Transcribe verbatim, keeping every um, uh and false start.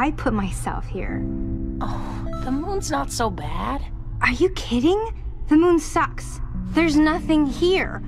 I put myself here. Oh, the moon's not so bad. Are you kidding? The moon sucks. There's nothing here.